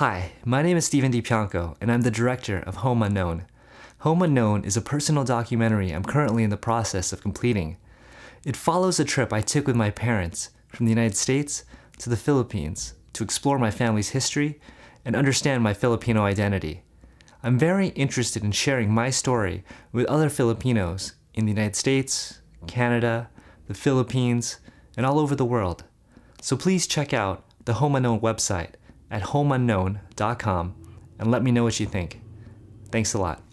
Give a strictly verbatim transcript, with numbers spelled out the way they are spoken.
Hi, my name is Stephen Dypiangco, and I'm the director of Home Unknown. Home Unknown is a personal documentary I'm currently in the process of completing. It follows a trip I took with my parents from the United States to the Philippines to explore my family's history and understand my Filipino identity. I'm very interested in sharing my story with other Filipinos in the United States, Canada, the Philippines, and all over the world. So please check out the Home Unknown website at Home Unknown dot com and let me know what you think. Thanks a lot.